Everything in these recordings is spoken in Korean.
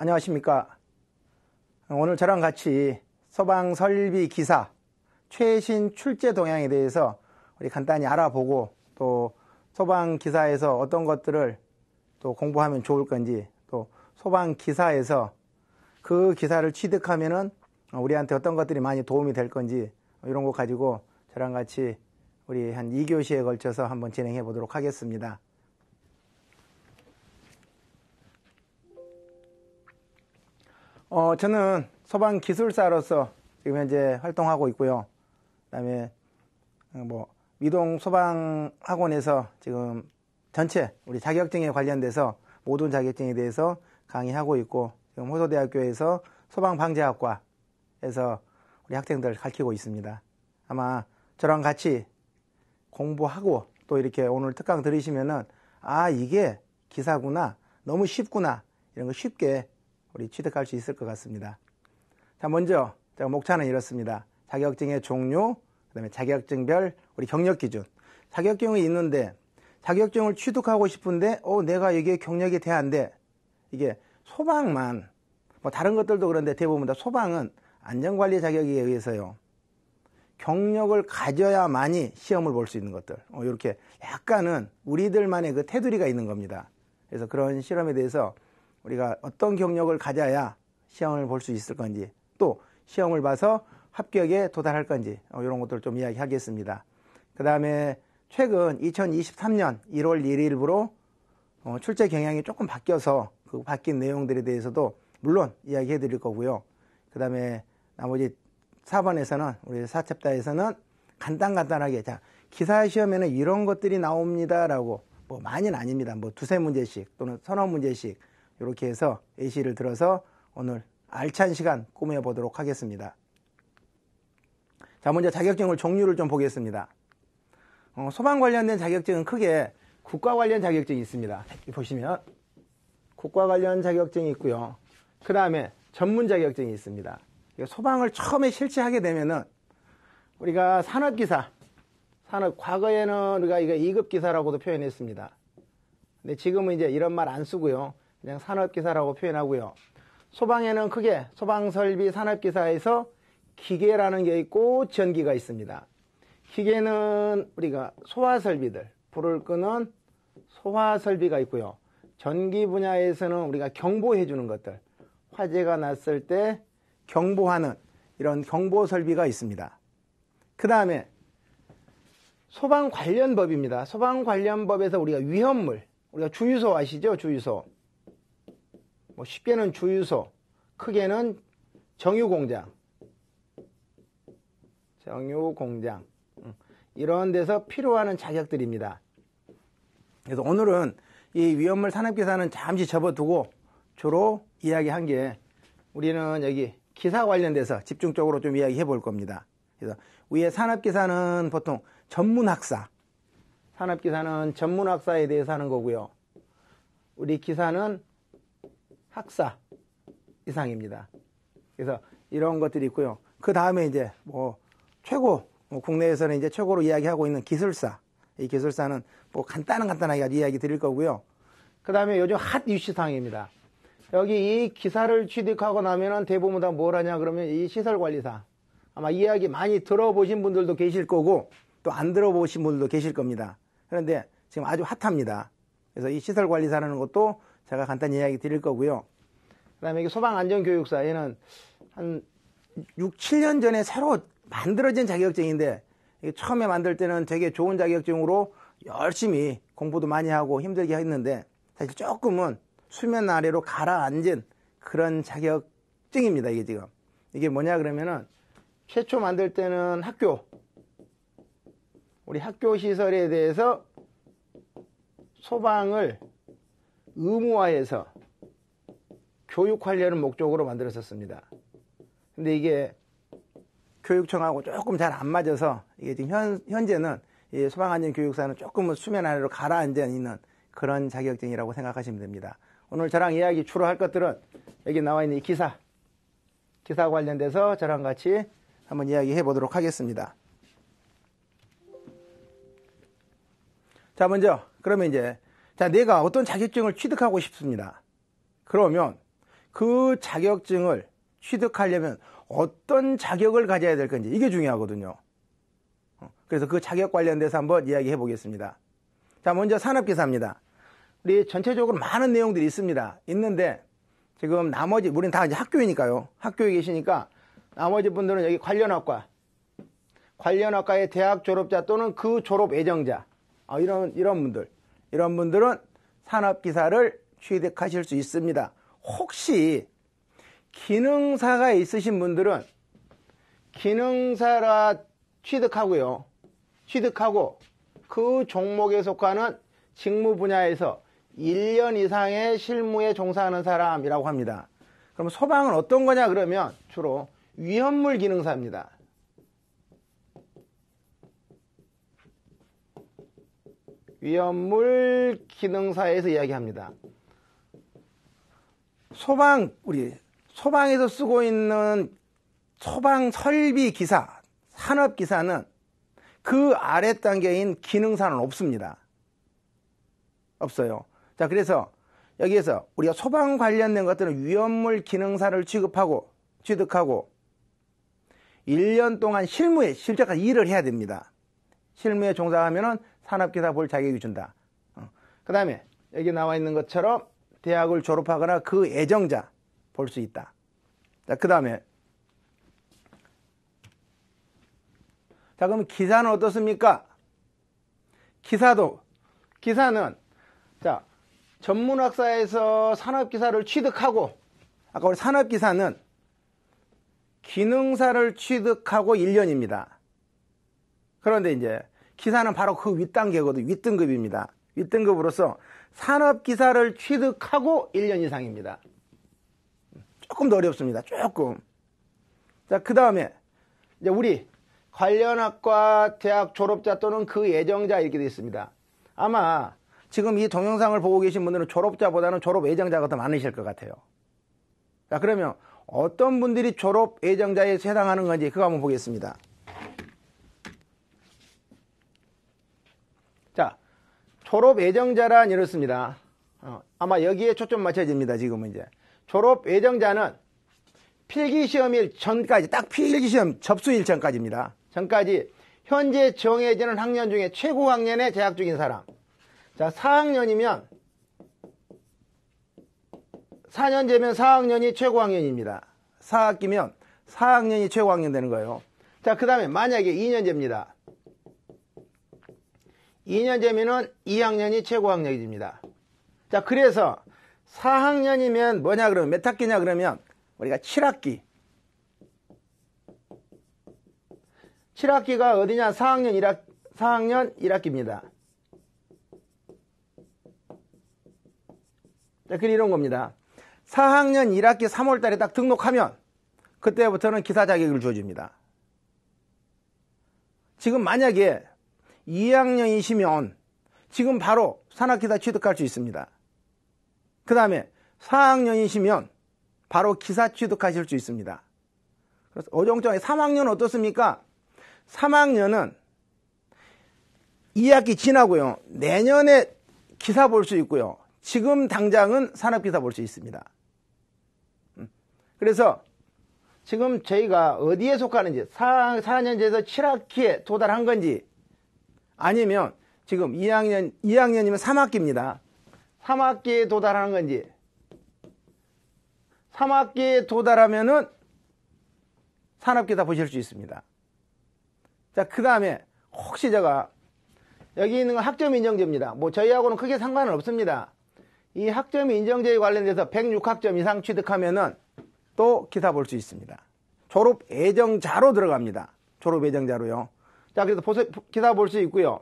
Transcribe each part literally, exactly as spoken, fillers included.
안녕하십니까. 오늘 저랑 같이 소방설비 기사 최신 출제 동향에 대해서 우리 간단히 알아보고 또 소방기사에서 어떤 것들을 또 공부하면 좋을 건지, 또 소방기사에서 그 기사를 취득하면은 우리한테 어떤 것들이 많이 도움이 될 건지, 이런 거 가지고 저랑 같이 우리 한 이 교시에 걸쳐서 한번 진행해 보도록 하겠습니다. 어, 저는 소방기술사로서 지금 현재 활동하고 있고요. 그다음에 뭐 미동 소방학원에서 지금 전체 우리 자격증에 관련돼서 모든 자격증에 대해서 강의하고 있고, 지금 호서대학교에서 소방방재학과에서 우리 학생들 가르치고 있습니다. 아마 저랑 같이 공부하고 또 이렇게 오늘 특강 들으시면은 아, 이게 기사구나, 너무 쉽구나, 이런 거 쉽게 우리 취득할 수 있을 것 같습니다. 자, 먼저 제가 목차는 이렇습니다. 자격증의 종류, 그 다음에 자격증별 우리 경력 기준. 자격증이 있는데 자격증을 취득하고 싶은데 어 내가 이게 경력이 돼야 안 돼. 이게 소방만, 뭐 다른 것들도 그런데 대부분 다 소방은 안전관리 자격에 의해서요, 경력을 가져야만이 시험을 볼 수 있는 것들, 어, 이렇게 약간은 우리들만의 그 테두리가 있는 겁니다. 그래서 그런 실험에 대해서 우리가 어떤 경력을 가져야 시험을 볼 수 있을 건지, 또 시험을 봐서 합격에 도달할 건지, 어, 이런 것들을 좀 이야기하겠습니다. 그 다음에 최근 이천이십삼년 일월 일일부로 어, 출제 경향이 조금 바뀌어서 그 바뀐 내용들에 대해서도 물론 이야기해 드릴 거고요. 그 다음에 나머지 사 번에서는 우리 사챕터에서는 간단간단하게, 자, 기사 시험에는 이런 것들이 나옵니다라고, 뭐 많이는 아닙니다. 뭐 두세 문제씩 또는 서너 문제씩 이렇게 해서 예시를 들어서 오늘 알찬 시간 꾸며 보도록 하겠습니다. 자, 먼저 자격증을 종류를 좀 보겠습니다. 어, 소방 관련된 자격증은 크게 국가 관련 자격증이 있습니다. 여기 보시면 국가 관련 자격증이 있고요. 그 다음에 전문 자격증이 있습니다. 소방을 처음에 실시하게 되면은 우리가 산업기사, 산업, 과거에는 우리가 이거 이급 기사라고도 표현했습니다. 근데 지금은 이제 이런 말 안 쓰고요. 그냥 산업기사라고 표현하고요. 소방에는 크게 소방설비 산업기사에서 기계라는 게 있고 전기가 있습니다. 기계는 우리가 소화설비들, 불을 끄는 소화설비가 있고요. 전기 분야에서는 우리가 경보해 주는 것들, 화재가 났을 때 경보하는 이런 경보설비가 있습니다. 그 다음에 소방관련법입니다. 소방관련법에서 우리가 위험물, 우리가 주유소 아시죠? 주유소. 뭐 쉽게는 주유소, 크게는 정유공장, 정유공장 이런 데서 필요하는 자격들입니다. 그래서 오늘은 이 위험물 산업기사는 잠시 접어두고 주로 이야기한 게, 우리는 여기 기사 관련돼서 집중적으로 좀 이야기해 볼 겁니다. 그래서 위에 산업기사는 보통 전문학사, 산업기사는 전문학사에 대해서 하는 거고요. 우리 기사는 학사 이상입니다. 그래서 이런 것들이 있고요. 그 다음에 이제 뭐 최고, 뭐 국내에서는 이제 최고로 이야기하고 있는 기술사. 이 기술사는 뭐 간단한 간단하게 아주 이야기 드릴 거고요. 그 다음에 요즘 핫 이슈상입니다. 여기 이 기사를 취득하고 나면은 대부분 다 뭘 하냐 그러면 이 시설관리사, 아마 이야기 많이 들어보신 분들도 계실 거고 또 안 들어보신 분들도 계실 겁니다. 그런데 지금 아주 핫합니다. 그래서 이 시설관리사라는 것도 제가 간단히 이야기 드릴 거고요. 그 다음에 여기 소방안전교육사, 얘는 한 육, 칠년 전에 새로 만들어진 자격증인데, 이게 처음에 만들 때는 되게 좋은 자격증으로 열심히 공부도 많이 하고 힘들게 했는데 사실 조금은 수면 아래로 가라앉은 그런 자격증입니다. 이게 지금 이게 뭐냐 그러면은 최초 만들 때는 학교, 우리 학교 시설에 대해서 소방을 의무화해서 교육하려는 목적으로 만들었었습니다. 근데 이게 교육청하고 조금 잘 안 맞아서 이게 지금 현, 현재는 이 소방안전교육사는 조금은 수면 아래로 가라앉아 있는 그런 자격증이라고 생각하시면 됩니다. 오늘 저랑 이야기 주로 할 것들은 여기 나와 있는 이 기사, 기사 관련돼서 저랑 같이 한번 이야기해 보도록 하겠습니다. 자, 먼저 그러면 이제, 자, 내가 어떤 자격증을 취득하고 싶습니다. 그러면 그 자격증을 취득하려면 어떤 자격을 가져야 될 건지 이게 중요하거든요. 그래서 그 자격 관련돼서 한번 이야기해 보겠습니다. 자, 먼저 산업기사입니다. 우리 전체적으로 많은 내용들이 있습니다. 있는데 지금 나머지 우리는 다 이제 학교이니까요. 학교에 계시니까 나머지 분들은 여기 관련학과, 관련학과의 대학 졸업자 또는 그 졸업 예정자, 아, 이런 이런 분들, 이런 분들은 산업기사를 취득하실 수 있습니다. 혹시 기능사가 있으신 분들은 기능사라 취득하고요. 취득하고 그 종목에 속하는 직무 분야에서 일 년 이상의 실무에 종사하는 사람이라고 합니다. 그럼 소방은 어떤 거냐 그러면 주로 위험물 기능사입니다. 위험물 기능사에서 이야기합니다. 소방, 우리 소방에서 쓰고 있는 소방설비 기사, 산업기사는 그 아래 단계인 기능사는 없습니다. 없어요. 자, 그래서 여기에서 우리가 소방 관련된 것들은 위험물 기능사를 취급하고 취득하고 일 년 동안 실무에 실제까지 일을 해야 됩니다. 실무에 종사하면은 산업기사 볼 자격이 준다. 어. 그 다음에 여기 나와 있는 것처럼 대학을 졸업하거나 그 예정자 볼 수 있다. 자, 그 다음에 자, 그럼 기사는 어떻습니까? 기사도 기사는 자, 전문학사에서 산업기사를 취득하고, 아까 우리 산업기사는 기능사를 취득하고 일 년입니다. 그런데 이제 기사는 바로 그 윗단계거든요. 윗등급입니다. 윗등급으로서 산업기사를 취득하고 일 년 이상입니다. 조금 더 어렵습니다. 조금. 자, 그 다음에 이제 우리 관련학과 대학 졸업자 또는 그 예정자 이렇게 되어 있습니다. 아마 지금 이 동영상을 보고 계신 분들은 졸업자보다는 졸업 예정자가 더 많으실 것 같아요. 자, 그러면 어떤 분들이 졸업 예정자에 해당하는 건지 그거 한번 보겠습니다. 자, 졸업 예정자란 이렇습니다. 어, 아마 여기에 초점 맞춰집니다. 지금은 이제 졸업 예정자는 필기시험일 전까지, 딱 필기시험 접수일 전까지입니다. 전까지 현재 정해지는 학년 중에 최고 학년에 재학 중인 사람. 자, 사 학년이면 사 년제면 사 학년이 최고 학년입니다. 사 학기면 사 학년이 최고 학년 되는 거예요. 자, 그 다음에 만약에 이 년제입니다. 이 년제면은 이 학년이 최고 학년입니다. 자, 그래서 사 학년이면 뭐냐 그러면 몇 학기냐 그러면 우리가 칠 학기. 칠 학기가 어디냐? 사 학년 일 학, 사 학년 일 학기입니다. 자, 그래 이런 겁니다. 사 학년 일 학기 삼월 달에 딱 등록하면 그때부터는 기사 자격을 주어줍니다. 지금 만약에 이 학년이시면 지금 바로 산업기사 취득할 수 있습니다. 그 다음에 사 학년이시면 바로 기사 취득하실 수 있습니다. 그래서 어정쩡하게 삼 학년 어떻습니까? 삼 학년은 이 학기 지나고요. 내년에 기사 볼 수 있고요. 지금 당장은 산업기사 볼 수 있습니다. 그래서 지금 저희가 어디에 속하는지, 사, 사 년제에서 칠 학기에 도달한 건지, 아니면 지금 이 학년, 이 학년이면 삼 학기입니다. 삼 학기에 도달하는 건지, 삼 학기에 도달하면은 산업기사 보실 수 있습니다. 자, 그 다음에 혹시 제가 여기 있는 건 학점 인정제입니다. 뭐 저희하고는 크게 상관은 없습니다. 이 학점 인정제에 관련돼서 백육 학점 이상 취득하면은 또 기사 볼 수 있습니다. 졸업 예정자로 들어갑니다. 졸업 예정자로요. 자, 그래서 보수, 기사 볼 수 있고요.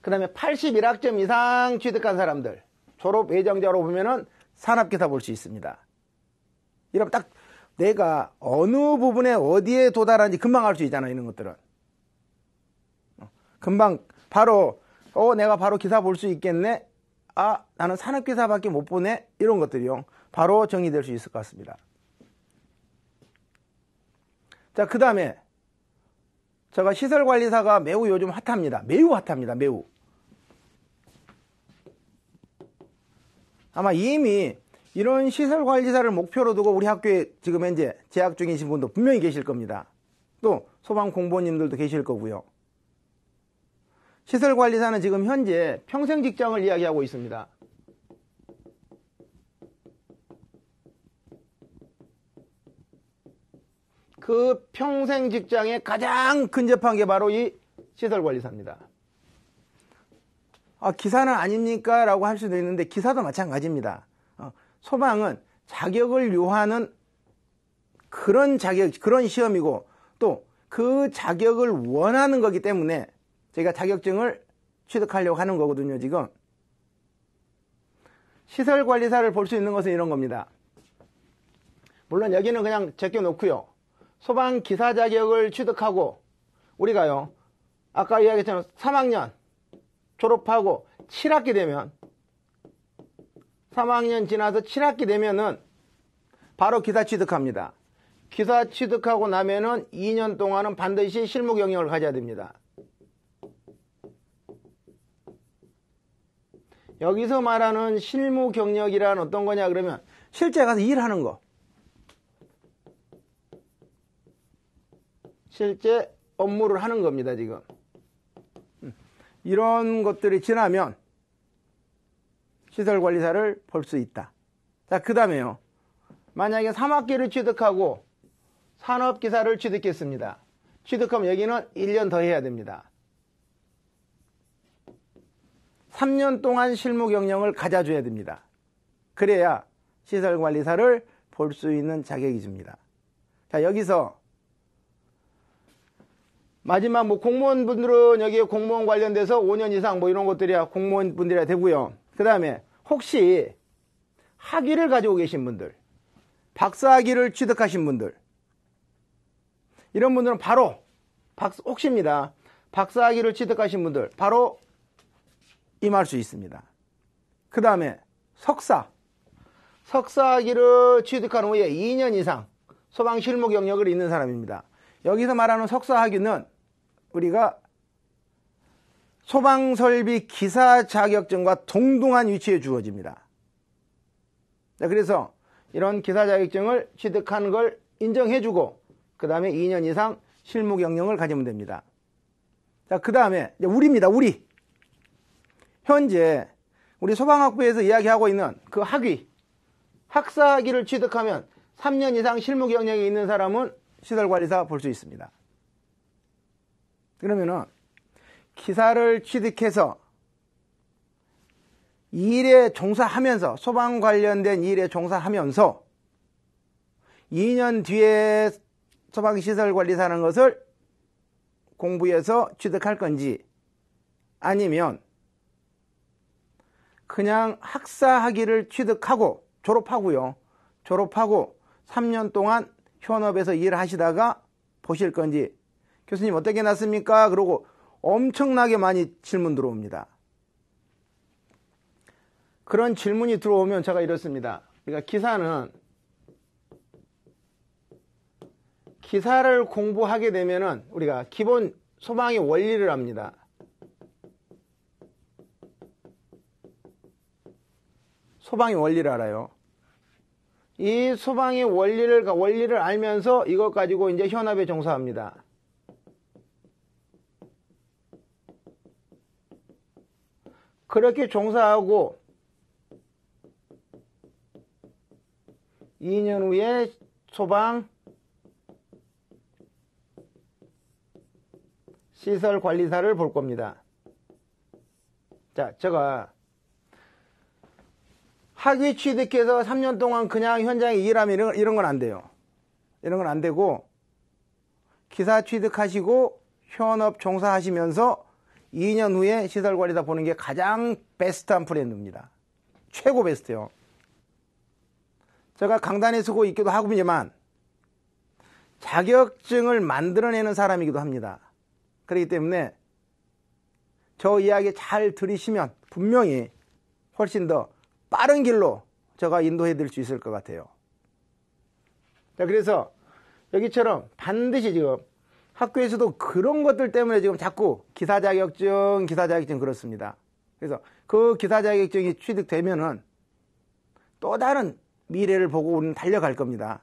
그 다음에 팔십일 학점 이상 취득한 사람들, 졸업 예정자로 보면은 산업기사 볼 수 있습니다. 이러면 딱 내가 어느 부분에 어디에 도달하는지 금방 알 수 있잖아요. 이런 것들은 금방 바로 어 내가 바로 기사 볼 수 있겠네. 아, 나는 산업기사밖에 못 보네. 이런 것들이요. 바로 정리될 수 있을 것 같습니다. 자, 그 다음에 제가 시설관리사가 매우 요즘 핫합니다. 매우 핫합니다. 매우. 아마 이미 이런 시설관리사를 목표로 두고 우리 학교에 지금 현재 재학 중이신 분도 분명히 계실 겁니다. 또 소방공무원님들도 계실 거고요. 시설관리사는 지금 현재 평생 직장을 이야기하고 있습니다. 그 평생 직장에 가장 근접한 게 바로 이 시설관리사입니다. 아, 기사는 아닙니까? 라고 할 수도 있는데 기사도 마찬가지입니다. 어, 소방은 자격을 요하는 그런 자격, 그런 시험이고 또 그 자격을 원하는 거기 때문에 저희가 자격증을 취득하려고 하는 거거든요, 지금. 시설관리사를 볼 수 있는 것은 이런 겁니다. 물론 여기는 그냥 제껴놓고요. 소방기사 자격을 취득하고 우리가요, 아까 이야기했던 삼 학년 졸업하고 칠 학기 되면, 삼 학년 지나서 칠 학기 되면은 바로 기사 취득합니다. 기사 취득하고 나면은 이 년 동안은 반드시 실무 경력을 가져야 됩니다. 여기서 말하는 실무 경력이란 어떤 거냐 그러면 실제 가서 일하는 거, 실제 업무를 하는 겁니다, 지금. 이런 것들이 지나면 시설관리사를 볼 수 있다. 자, 그 다음에요. 만약에 삼 학기를 취득하고 산업기사를 취득했습니다. 취득하면 여기는 일 년 더 해야 됩니다. 삼 년 동안 실무 경력을 가져줘야 됩니다. 그래야 시설관리사를 볼 수 있는 자격이 줍니다. 자, 여기서 마지막 뭐 공무원분들은 여기에 공무원 관련돼서 오 년 이상 뭐 이런 것들이야 공무원분들이야 되고요. 그 다음에 혹시 학위를 가지고 계신 분들, 박사학위를 취득하신 분들, 이런 분들은 바로 박사, 혹시입니다. 박사학위를 취득하신 분들 바로 임할 수 있습니다. 그 다음에 석사, 석사학위를 취득한 후에 이 년 이상 소방 실무 경력을 있는 사람입니다. 여기서 말하는 석사학위는 우리가 소방설비 기사 자격증과 동등한 위치에 주어집니다. 자, 그래서 이런 기사 자격증을 취득하는 걸 인정해주고 그 다음에 이 년 이상 실무 경력을 가지면 됩니다. 자, 그 다음에 우리입니다. 우리 현재 우리 소방학부에서 이야기하고 있는 그 학위, 학사학위를 취득하면 삼 년 이상 실무 경력이 있는 사람은 시설관리사 볼 수 있습니다. 그러면은 기사를 취득해서 일에 종사하면서, 소방 관련된 일에 종사하면서 이 년 뒤에 소방시설관리사라는 것을 공부해서 취득할 건지 아니면 그냥 학사학위를 취득하고 졸업하고요. 졸업하고 삼 년 동안 현업에서 일을 하시다가 보실 건지, 교수님 어떻게 났습니까? 그러고 엄청나게 많이 질문 들어옵니다. 그런 질문이 들어오면 제가 이렇습니다. 그러니까 기사는 기사를 공부하게 되면은 우리가 기본 소방의 원리를 압니다. 소방의 원리를 알아요. 이 소방의 원리를, 원리를 알면서 이것 가지고 이제 현업에 종사합니다. 그렇게 종사하고 이 년 후에 소방 시설 관리사를 볼 겁니다. 자, 제가 학위 취득해서 삼 년 동안 그냥 현장에 일하면 이런, 이런 건 안 돼요. 이런 건 안 되고 기사 취득하시고 현업 종사하시면서 이 년 후에 시설관리사 보는 게 가장 베스트한 프렌드입니다. 최고 베스트요. 제가 강단에 쓰고 있기도 하고지만 자격증을 만들어내는 사람이기도 합니다. 그렇기 때문에 저 이야기 잘 들으시면 분명히 훨씬 더 빠른 길로 제가 인도해 드릴 수 있을 것 같아요. 자, 그래서 여기처럼 반드시 지금 학교에서도 그런 것들 때문에 지금 자꾸 기사 자격증, 기사 자격증 그렇습니다. 그래서 그 기사 자격증이 취득되면은 또 다른 미래를 보고 우리는 달려갈 겁니다.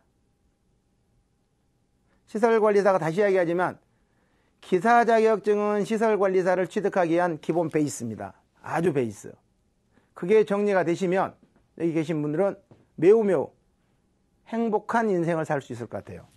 시설관리사가 다시 이야기하지만 기사 자격증은 시설관리사를 취득하기 위한 기본 베이스입니다. 아주 베이스. 그게 정리가 되시면 여기 계신 분들은 매우 매우 행복한 인생을 살 수 있을 것 같아요.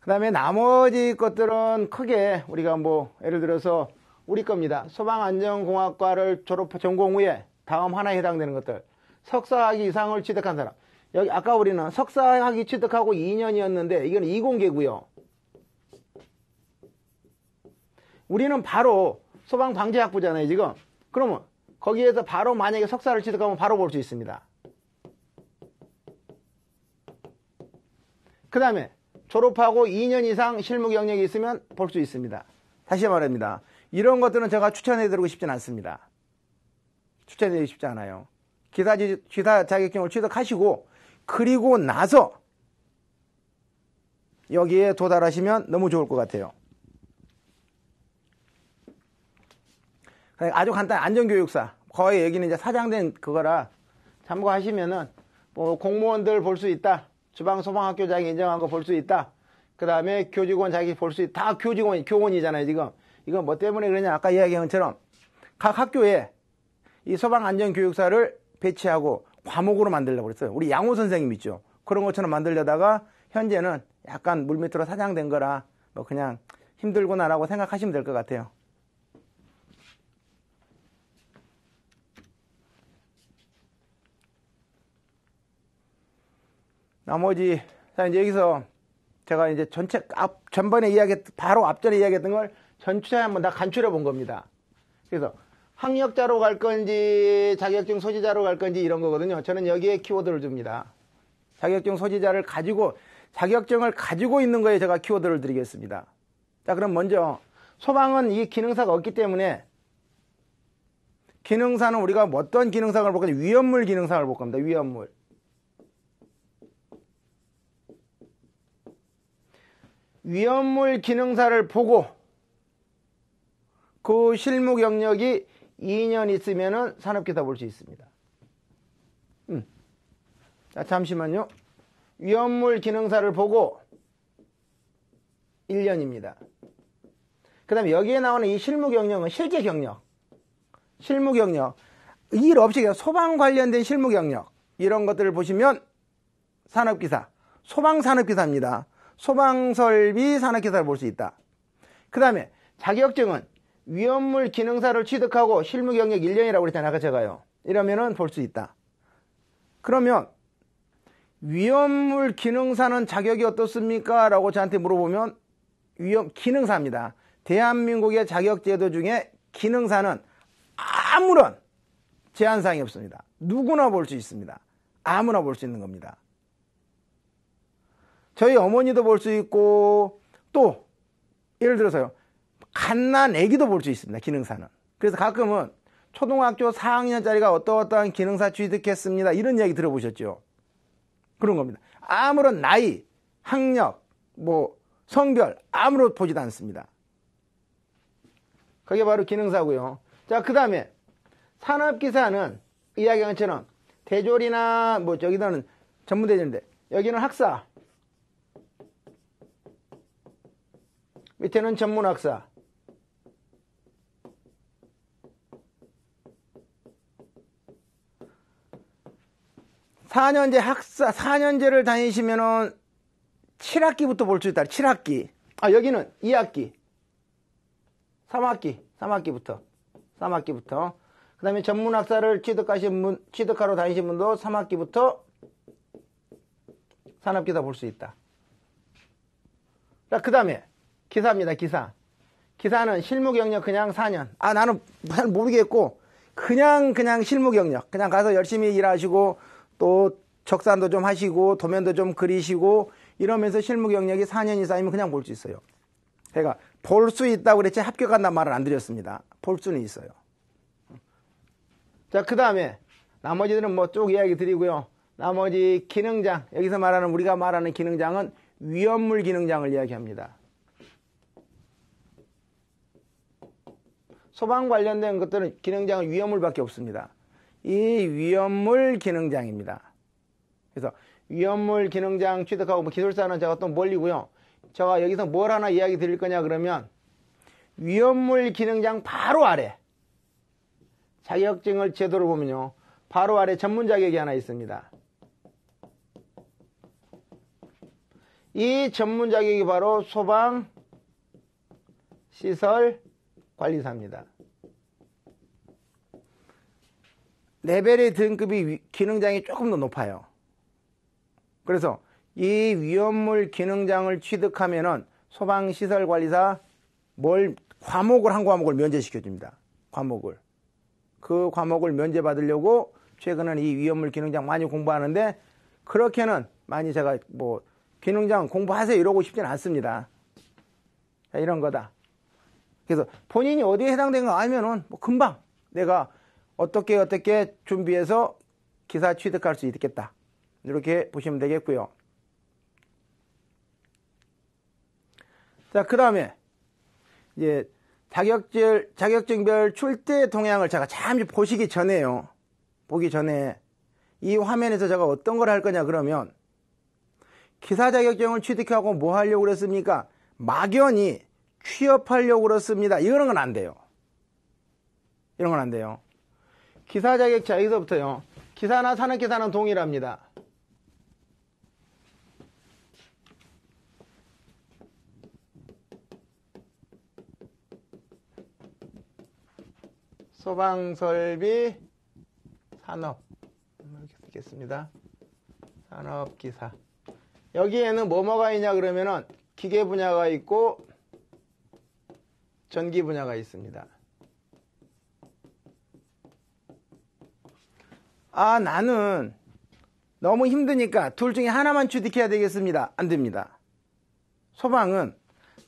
그 다음에 나머지 것들은 크게 우리가 뭐 예를 들어서 우리 겁니다. 소방안전공학과를 졸업 전공 후에 다음 하나에 해당되는 것들. 석사학위 이상을 취득한 사람. 여기 아까 우리는 석사학위 취득하고 이 년이었는데 이건 이공계고요. 우리는 바로 소방방재학부잖아요 지금. 그러면 거기에서 바로 만약에 석사를 취득하면 바로 볼 수 있습니다. 그 다음에 졸업하고 이 년 이상 실무 경력이 있으면 볼 수 있습니다. 다시 말합니다. 이런 것들은 제가 추천해드리고 싶진 않습니다. 추천해드리고 싶지 않아요. 기사, 기사 자격증을 취득하시고 그리고 나서 여기에 도달하시면 너무 좋을 것 같아요. 아주 간단한 안전교육사. 거의 여기는 이제 사장된 그거라 참고하시면은 뭐 공무원들 볼 수 있다. 지방소방학교 자기 인정한 거 볼 수 있다. 그 다음에 교직원 자기 볼 수 있다. 다 교직원, 교원이잖아요, 지금. 이건 뭐 때문에 그러냐. 아까 이야기한 것처럼 각 학교에 이 소방안전교육사를 배치하고 과목으로 만들려고 그랬어요. 우리 양호 선생님 있죠. 그런 것처럼 만들려다가 현재는 약간 물밑으로 사장된 거라 뭐 그냥 힘들구나라고 생각하시면 될 것 같아요. 나머지, 자, 이제 여기서 제가 이제 전체, 앞, 전번에 이야기, 바로 앞전에 이야기했던 걸 전체 한번 다 간추려 본 겁니다. 그래서 학력자로 갈 건지 자격증 소지자로 갈 건지 이런 거거든요. 저는 여기에 키워드를 줍니다. 자격증 소지자를 가지고, 자격증을 가지고 있는 거에 제가 키워드를 드리겠습니다. 자, 그럼 먼저 소방은 이 기능사가 없기 때문에 기능사는 우리가 어떤 기능상을 볼 건지 위험물 기능상을 볼 겁니다. 위험물. 위험물 기능사를 보고 그 실무 경력이 이 년 있으면은 산업기사 볼 수 있습니다. 음. 자, 잠시만요. 위험물 기능사를 보고 일 년입니다. 그 다음에 여기에 나오는 이 실무 경력은 실제 경력. 실무 경력. 일 없이 소방 관련된 실무 경력. 이런 것들을 보시면 산업기사. 소방 산업기사입니다. 소방설비 산업기사를 볼 수 있다. 그 다음에 자격증은 위험물 기능사를 취득하고 실무 경력 일 년이라고 그랬잖아요. 아까 제가요. 이러면은 볼 수 있다. 그러면 위험물 기능사는 자격이 어떻습니까? 라고 저한테 물어보면 위험 기능사입니다. 대한민국의 자격제도 중에 기능사는 아무런 제한사항이 없습니다. 누구나 볼 수 있습니다. 아무나 볼 수 있는 겁니다. 저희 어머니도 볼 수 있고 또 예를 들어서요. 갓난 애기도 볼 수 있습니다. 기능사는. 그래서 가끔은 초등학교 사 학년짜리가 어떠어떠한 기능사 취득했습니다. 이런 이야기 들어보셨죠? 그런 겁니다. 아무런 나이, 학력, 뭐 성별 아무런 보지도 않습니다. 그게 바로 기능사고요. 자, 그 다음에 산업기사는 이야기한 것처럼 대졸이나 뭐 저기다는 전문대졸인데 여기는 학사. 밑에는 전문학사. 사 년제 학사, 사 년제를 다니시면은 칠 학기부터 볼 수 있다. 칠 학기. 아, 여기는 이 학기. 삼 학기. 삼 학기부터. 삼 학기부터. 그 다음에 전문학사를 취득하신 분, 취득하러 다니신 분도 삼 학기부터 산업기사 볼 수 있다. 자, 그 다음에. 기사입니다. 기사. 기사는 실무 경력 그냥 사 년. 아, 나는 잘 모르겠고 그냥 그냥 실무 경력. 그냥 가서 열심히 일하시고 또 적산도 좀 하시고 도면도 좀 그리시고 이러면서 실무 경력이 사 년이 쌓이면 그냥 볼 수 있어요. 그러니까 볼 수 있다고 그랬지 합격한다는 말은 안 드렸습니다. 볼 수는 있어요. 자, 그 다음에 나머지들은 뭐 쭉 이야기 드리고요. 나머지 기능장. 여기서 말하는 우리가 말하는 기능장은 위험물 기능장을 이야기합니다. 소방 관련된 것들은 기능장은 위험물밖에 없습니다. 이 위험물 기능장입니다. 그래서 위험물 기능장 취득하고 뭐 기술사는 제가 또 멀리고요. 제가 여기서 뭘 하나 이야기 드릴 거냐 그러면 위험물 기능장 바로 아래 자격증을 제도를 보면요. 바로 아래 전문 자격이 하나 있습니다. 이 전문 자격이 바로 소방시설관리사입니다. 레벨의 등급이 기능장이 조금 더 높아요. 그래서 이 위험물 기능장을 취득하면은 소방시설관리사 뭘 과목을 한 과목을 면제시켜줍니다. 과목을 그 과목을 면제받으려고 최근에는 이 위험물 기능장 많이 공부하는데 그렇게는 많이 제가 뭐 기능장 공부하세요 이러고 싶진 않습니다. 자, 이런 거다. 그래서 본인이 어디에 해당된가 알면은 뭐 금방 내가 어떻게 어떻게 준비해서 기사 취득할 수 있겠다. 이렇게 보시면 되겠고요. 자, 그 다음에 이제 자격증, 자격증별 출제 동향을 제가 잠시 보시기 전에요. 보기 전에 이 화면에서 제가 어떤 걸 할 거냐 그러면 기사 자격증을 취득하고 뭐 하려고 그랬습니까? 막연히 취업하려고 그랬습니다. 이런 건 안 돼요. 이런 건 안 돼요. 기사 자격증 여기서부터요. 기사나 산업기사는 동일합니다. 소방설비 산업 이렇게 쓰겠습니다. 산업기사 여기에는 뭐뭐가 있냐 그러면은 기계 분야가 있고 전기 분야가 있습니다. 아 나는 너무 힘드니까 둘 중에 하나만 취득해야 되겠습니다. 안됩니다. 소방은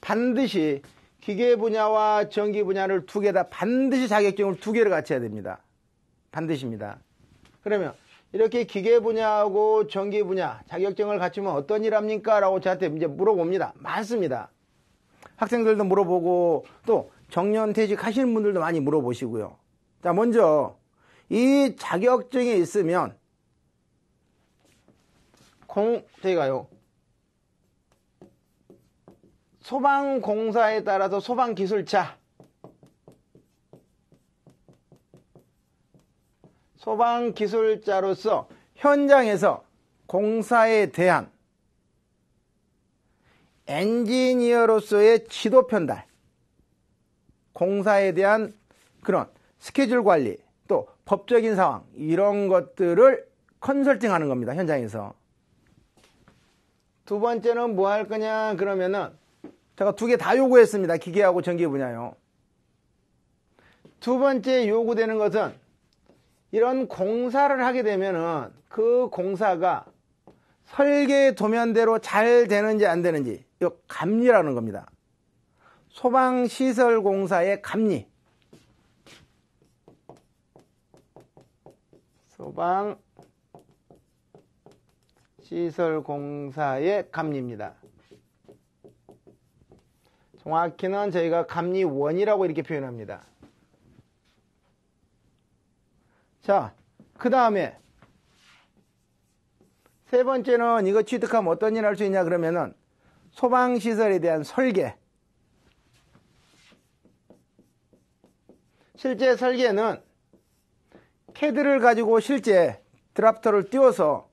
반드시 기계 분야와 전기 분야를 두 개 다 반드시 자격증을 두 개를 같이 해야 됩니다. 반드시입니다. 그러면 이렇게 기계 분야하고 전기 분야 자격증을 갖추면 어떤 일 합니까? 라고 저한테 이제 물어봅니다. 많습니다. 학생들도 물어보고 또 정년퇴직 하시는 분들도 많이 물어보시고요. 자 먼저 이 자격증이 있으면 공 저희가요. 소방공사에 따라서 소방기술차, 소방기술자로서 현장에서 공사에 대한 엔지니어로서의 지도 편달, 공사에 대한 그런 스케줄 관리, 또 법적인 상황 이런 것들을 컨설팅하는 겁니다. 현장에서. 두 번째는 뭐 할 거냐 그러면은 제가 두 개 다 요구했습니다. 기계하고 전기 분야요. 두 번째 요구되는 것은 이런 공사를 하게 되면은 그 공사가 설계 도면대로 잘 되는지 안 되는지 이거 감리라는 겁니다. 소방시설공사의 감리. 소방시설공사의 감리입니다. 정확히는 저희가 감리원이라고 이렇게 표현합니다. 자, 그 다음에 세 번째는 이거 취득하면 어떤 일 할 수 있냐 그러면은 소방시설에 대한 설계. 실제 설계는 캐드를 가지고 실제 드랍터를 띄워서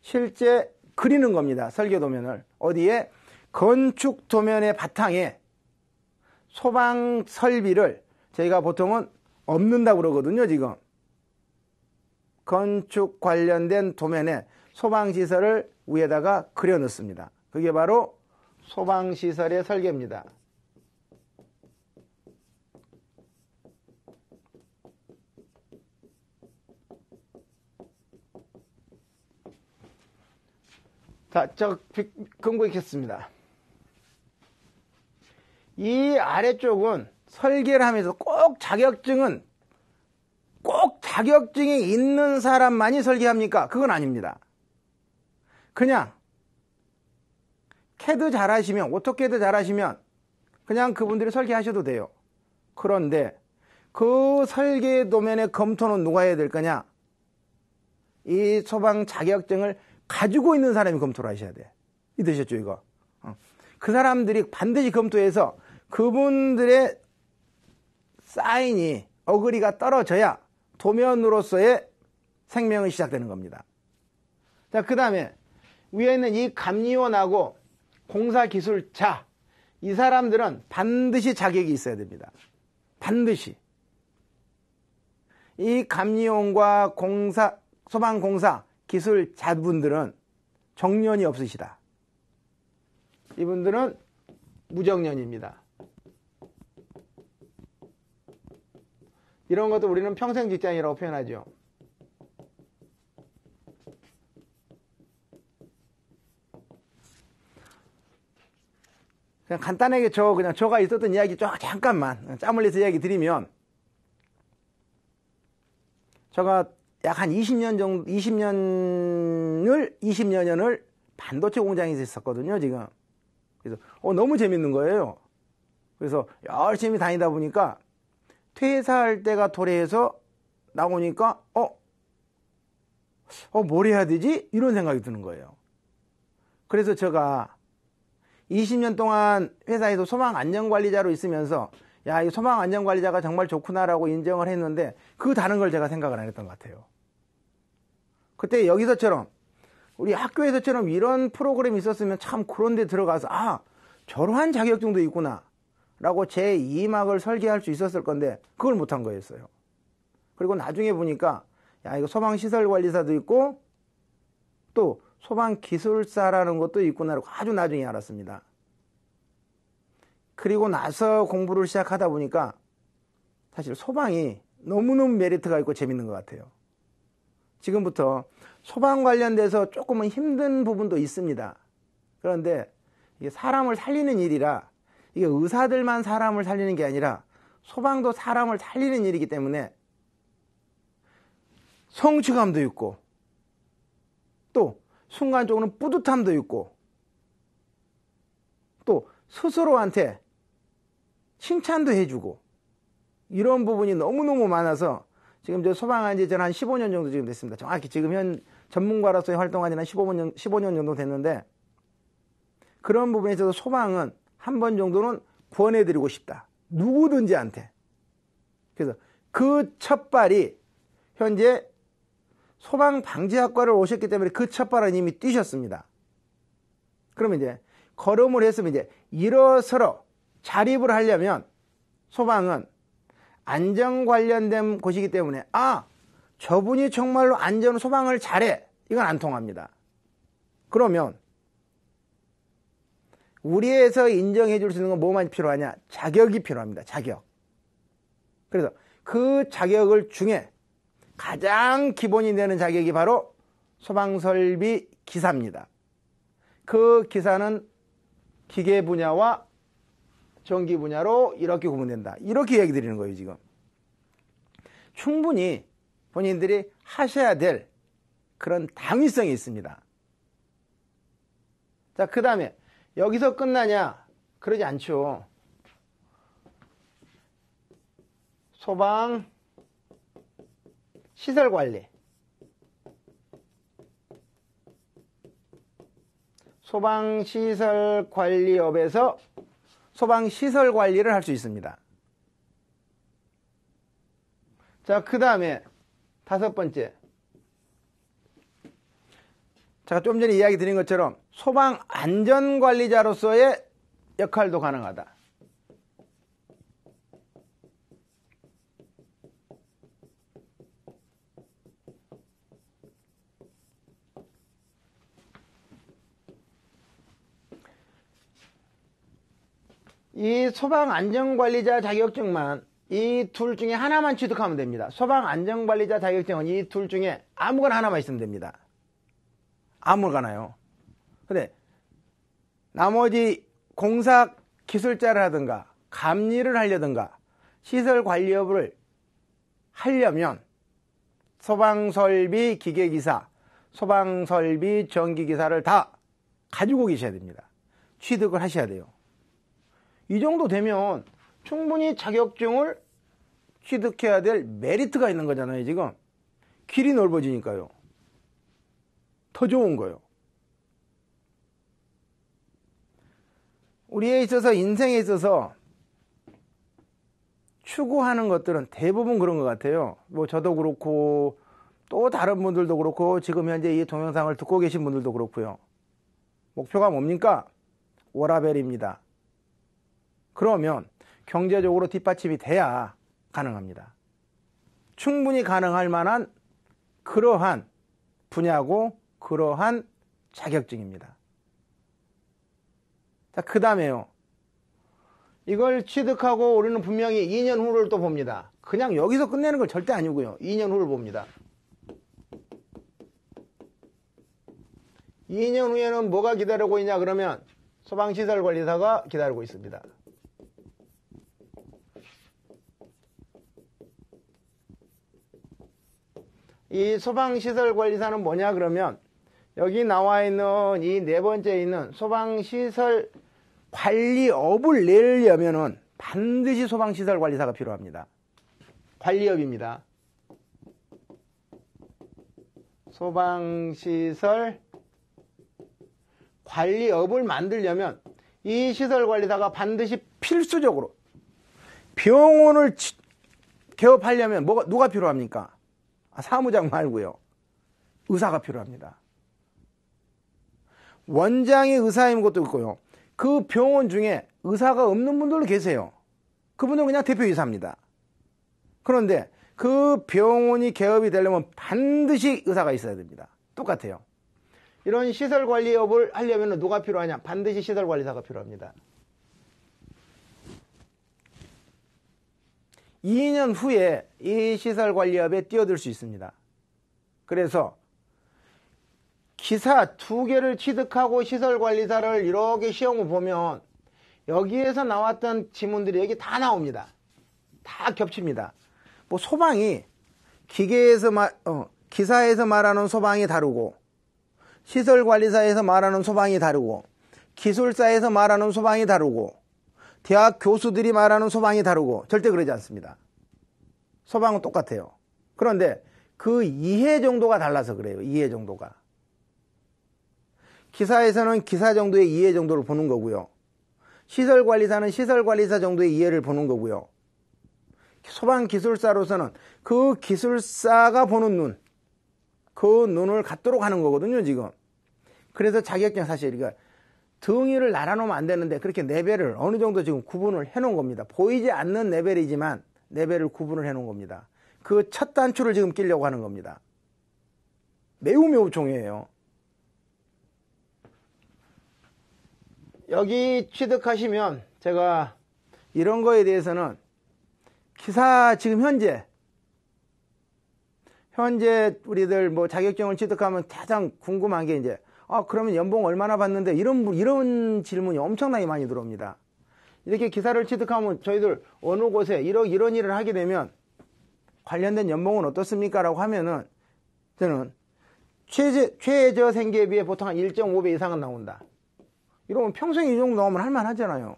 실제 그리는 겁니다. 설계 도면을. 어디에? 건축 도면의 바탕에 소방 설비를 저희가 보통은 엎는다고 그러거든요. 지금 건축 관련된 도면에 소방시설을 위에다가 그려 넣습니다. 그게 바로 소방시설의 설계입니다. 자, 저 금고했습니다. 이 아래쪽은 설계를 하면서 꼭 자격증은 꼭 자격증이 있는 사람만이 설계합니까? 그건 아닙니다. 그냥 캐드 잘하시면 오토캐드 잘하시면 그냥 그분들이 설계하셔도 돼요. 그런데 그 설계 도면의 검토는 누가 해야 될 거냐? 이 소방 자격증을 가지고 있는 사람이 검토를 하셔야 돼. 이 되셨죠, 이거? 어. 그 사람들이 반드시 검토해서 그분들의 사인이, 어그리가 떨어져야 도면으로서의 생명이 시작되는 겁니다. 자, 그 다음에 위에 있는 이 감리원하고 공사기술자, 이 사람들은 반드시 자격이 있어야 됩니다. 반드시. 이 감리원과 공사, 소방공사, 기술자분들은 정년이 없으시다. 이분들은 무정년입니다. 이런 것도 우리는 평생 직장이라고 표현하죠. 그냥 간단하게 저, 그냥 저가 있었던 이야기 좀 잠깐만 짬을 내서 이야기 드리면, 저가 약 한 이십 년 정도, 이십 년을, 이십여 년을 반도체 공장에서 있었거든요, 지금. 그래서, 어, 너무 재밌는 거예요. 그래서 열심히 다니다 보니까, 퇴사할 때가 도래해서 나오니까, 어, 어, 뭘 해야 되지? 이런 생각이 드는 거예요. 그래서 제가 이십 년 동안 회사에서 소방안전관리자로 있으면서, 야, 이 소방안전관리자가 정말 좋구나라고 인정을 했는데, 그 다른 걸 제가 생각을 안 했던 것 같아요. 그때 여기서처럼, 우리 학교에서처럼 이런 프로그램이 있었으면 참 그런 데 들어가서, 아, 저러한 자격증도 있구나. 라고 제이 막을 설계할 수 있었을 건데 그걸 못한 거였어요. 그리고 나중에 보니까 야, 이거 소방시설관리사도 있고 또 소방기술사라는 것도 있구나 아주 나중에 알았습니다. 그리고 나서 공부를 시작하다 보니까 사실 소방이 너무너무 메리트가 있고 재밌는 것 같아요. 지금부터 소방 관련돼서 조금은 힘든 부분도 있습니다. 그런데 이게 사람을 살리는 일이라, 이게 의사들만 사람을 살리는 게 아니라 소방도 사람을 살리는 일이기 때문에 성취감도 있고 또 순간적으로 뿌듯함도 있고 또 스스로한테 칭찬도 해주고 이런 부분이 너무너무 많아서 지금 저 소방한 지 전 한 십오 년 정도 지금 됐습니다. 정확히 지금 현 전문가로서 활동한 지는 십오 년, 십오 년 정도 됐는데 그런 부분에서도 소방은 한 번 정도는 구원해드리고 싶다. 누구든지한테. 그래서 그 첫발이 현재 소방방재학과를 오셨기 때문에 그 첫발은 이미 뛰셨습니다. 그러면 이제 걸음을 했으면 이제 일어서러 자립을 하려면 소방은 안전 관련된 곳이기 때문에 아, 저분이 정말로 안전 소방을 잘해. 이건 안 통합니다. 그러면 우리에서 인정해 줄 수 있는 건 뭐만 필요하냐? 자격이 필요합니다. 자격. 그래서 그 자격을 중에 가장 기본이 되는 자격이 바로 소방설비 기사입니다. 그 기사는 기계 분야와 전기 분야로 이렇게 구분된다. 이렇게 얘기 드리는 거예요, 지금. 충분히 본인들이 하셔야 될 그런 당위성이 있습니다. 자, 그 다음에 여기서 끝나냐? 그러지 않죠. 소방 시설 관리, 소방 시설 관리업에서 소방 시설 관리를 할 수 있습니다. 자, 그 다음에 다섯 번째. 제가 좀 전에 이야기 드린 것처럼 소방 안전관리자로서의 역할도 가능하다. 이 소방 안전관리자 자격증만 이 둘 중에 하나만 취득하면 됩니다. 소방 안전관리자 자격증은 이 둘 중에 아무거나 하나만 있으면 됩니다. 아무거나요. 근데 나머지 공사 기술자를 하든가 감리를 하려든가 시설 관리업을 하려면 소방설비 기계기사, 소방설비 전기기사를 다 가지고 계셔야 됩니다. 취득을 하셔야 돼요. 이 정도 되면 충분히 자격증을 취득해야 될 메리트가 있는 거잖아요. 지금 길이 넓어지니까요. 더 좋은 거예요. 우리에 있어서, 인생에 있어서 추구하는 것들은 대부분 그런 것 같아요. 뭐 저도 그렇고 또 다른 분들도 그렇고 지금 현재 이 동영상을 듣고 계신 분들도 그렇고요. 목표가 뭡니까? 워라밸입니다. 그러면 경제적으로 뒷받침이 돼야 가능합니다. 충분히 가능할 만한 그러한 분야고 그러한 자격증입니다. 자, 그 다음에요. 이걸 취득하고 우리는 분명히 이 년 후를 또 봅니다. 그냥 여기서 끝내는 건 절대 아니고요. 이 년 후를 봅니다. 이 년 후에는 뭐가 기다리고 있냐 그러면 소방시설관리사가 기다리고 있습니다. 이 소방시설관리사는 뭐냐 그러면 여기 나와 있는 이 네 번째에 있는 소방시설 관리업을 내려면은 반드시 소방시설관리사가 필요합니다. 관리업입니다. 소방시설 관리업을 만들려면 이 시설관리사가 반드시 필수적으로, 병원을 개업하려면 뭐가, 누가 필요합니까? 아, 사무장 말고요. 의사가 필요합니다. 원장이 의사인 것도 있고요. 그 병원 중에 의사가 없는 분들도 계세요. 그분은 그냥 대표이사입니다. 그런데 그 병원이 개업이 되려면 반드시 의사가 있어야 됩니다. 똑같아요. 이런 시설관리업을 하려면 누가 필요하냐? 반드시 시설관리사가 필요합니다. 이 년 후에 이 시설관리업에 뛰어들 수 있습니다. 그래서 기사 두 개를 취득하고 시설관리사를 이렇게 시험을 보면 여기에서 나왔던 지문들이 여기 다 나옵니다. 다 겹칩니다. 뭐 소방이 기계에서 말, 어, 기사에서 말하는 소방이 다르고, 시설관리사에서 말하는 소방이 다르고, 기술사에서 말하는 소방이 다르고, 대학 교수들이 말하는 소방이 다르고, 절대 그러지 않습니다. 소방은 똑같아요. 그런데 그 이해 정도가 달라서 그래요. 이해 정도가. 기사에서는 기사 정도의 이해 정도를 보는 거고요. 시설관리사는 시설관리사 정도의 이해를 보는 거고요. 소방기술사로서는 그 기술사가 보는 눈, 그 눈을 갖도록 하는 거거든요, 지금. 그래서 자격증 사실, 그러니까 등위를 나눠놓으면 안 되는데 그렇게 레벨을 어느 정도 지금 구분을 해놓은 겁니다. 보이지 않는 레벨이지만 레벨을 구분을 해놓은 겁니다. 그 첫 단추를 지금 끼려고 하는 겁니다. 매우 매우 중요해요. 여기 취득하시면 제가 이런 거에 대해서는 기사 지금 현재 현재 우리들 뭐 자격증을 취득하면 가장 궁금한 게 이제 아 그러면 연봉 얼마나 받는데 이런 이런 질문이 엄청나게 많이 들어옵니다. 이렇게 기사를 취득하면 저희들 어느 곳에 이런 이런 일을 하게 되면 관련된 연봉은 어떻습니까? 라고 하면은 저는 최저, 최저 생계에 비해 보통 한 일 점 오 배 이상은 나온다. 이러면 평생 이 정도 나오면 할만하잖아요.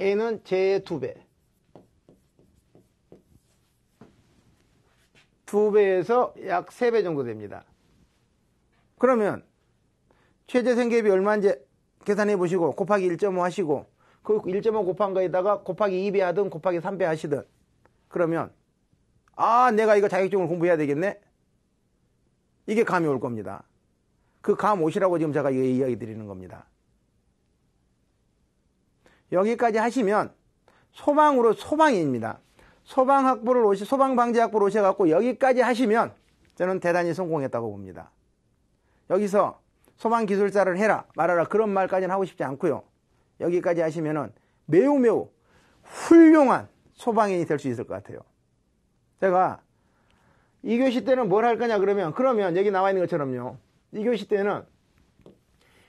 A는 J의 두 배. 두 배에서 약 세 배 정도 됩니다. 그러면 최저생계비 얼마인지 계산해 보시고 곱하기 일 점 오 하시고 그 일 점 오 곱한 거에다가 곱하기 이 배 하든 곱하기 삼 배 하시든 그러면 아 내가 이거 자격증을 공부해야 되겠네? 이게 감이 올 겁니다. 그 감 오시라고 지금 제가 이 이야기 드리는 겁니다. 여기까지 하시면 소방으로 소방입니다. 소방학부를 오시, 소방방재학부를 오셔갖고 여기까지 하시면 저는 대단히 성공했다고 봅니다. 여기서 소방기술사를 해라, 말아라 그런 말까지는 하고 싶지 않고요. 여기까지 하시면은 매우 매우 훌륭한 소방인이 될 수 있을 것 같아요. 제가 이 교시 때는 뭘 할 거냐 그러면 그러면 여기 나와 있는 것처럼요. 이 교시 때는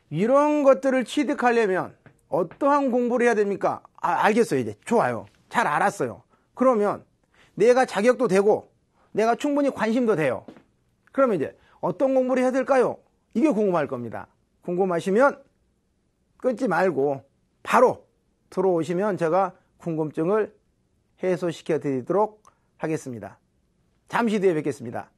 이런 것들을 취득하려면 어떠한 공부를 해야 됩니까? 아, 알겠어요. 이제 좋아요. 잘 알았어요. 그러면 내가 자격도 되고 내가 충분히 관심도 돼요. 그러면 이제 어떤 공부를 해야 될까요? 이게 궁금할 겁니다. 궁금하시면 끊지 말고 바로 들어오시면 제가 궁금증을 해소시켜 드리도록 하겠습니다. 잠시 뒤에 뵙겠습니다.